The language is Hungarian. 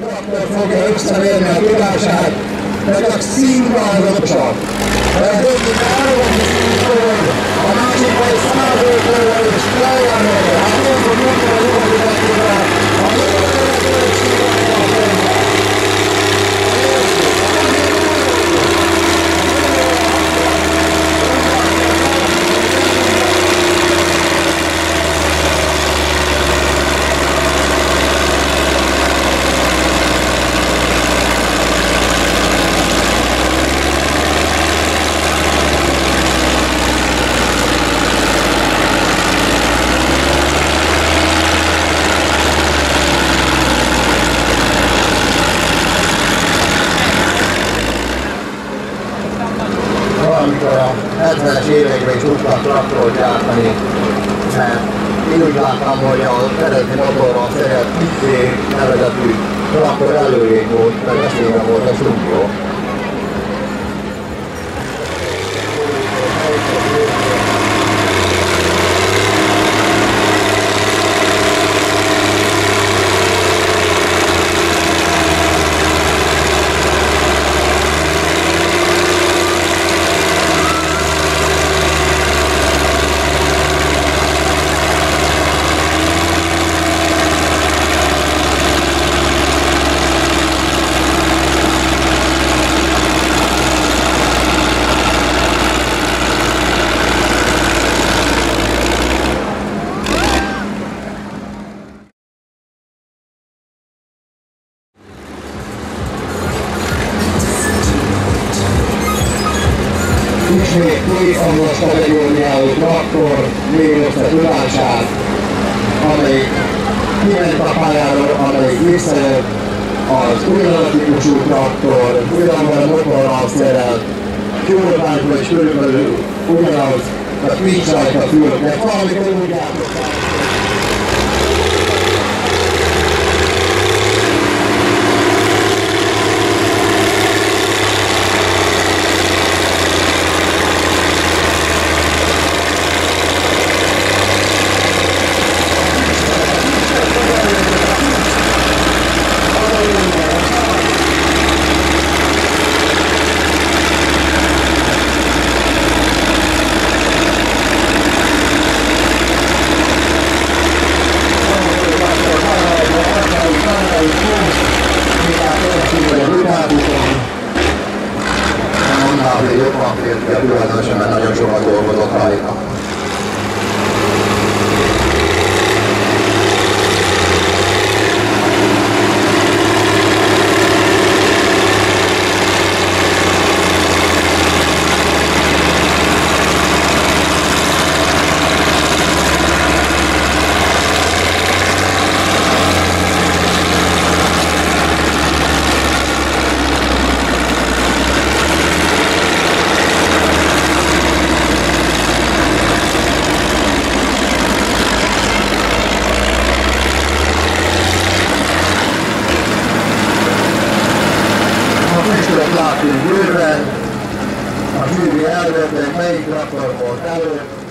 hogy akkor fogja összelérni a tudását, de csak színvállalatosan. Mert egyik állományról, a másik vagy szállókról és lejáról, hát ez a munkára jóval a jóval években is úgy kell traktort gyártani, mert én úgy láttam, hogy az eredeti motorral szeret pizzé nevezetű traktor előrébb volt, meg eszébe volt a súlyó. Ismét létszamozta begyúrnyáló traktor végezte tudását, amelyik kiment a pályára, amelyik visszajött az újratípusú traktor, ugyanolyan motorral szerelt, gyúrványba is körülbelül ugyanaz, tehát nincs rajta fül, de valamikor úgy álltották. Látunk bőven, a gyűrű elvettek, melyik traktor volt előtt.